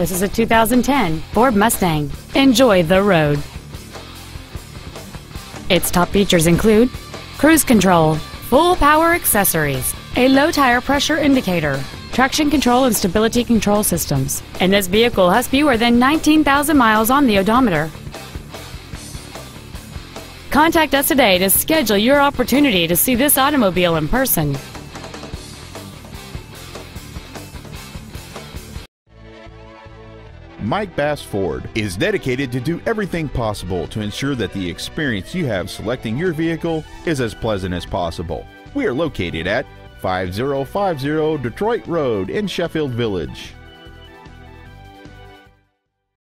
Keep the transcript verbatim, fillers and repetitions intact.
This is a two thousand ten Ford Mustang. Enjoy the road. Its top features include cruise control, full power accessories, a low tire pressure indicator, traction control and stability control systems, and this vehicle has fewer than nineteen thousand miles on the odometer. Contact us today to schedule your opportunity to see this automobile in person. Mike Bass Ford is dedicated to do everything possible to ensure that the experience you have selecting your vehicle is as pleasant as possible. We are located at five thousand fifty Detroit Road in Sheffield Village.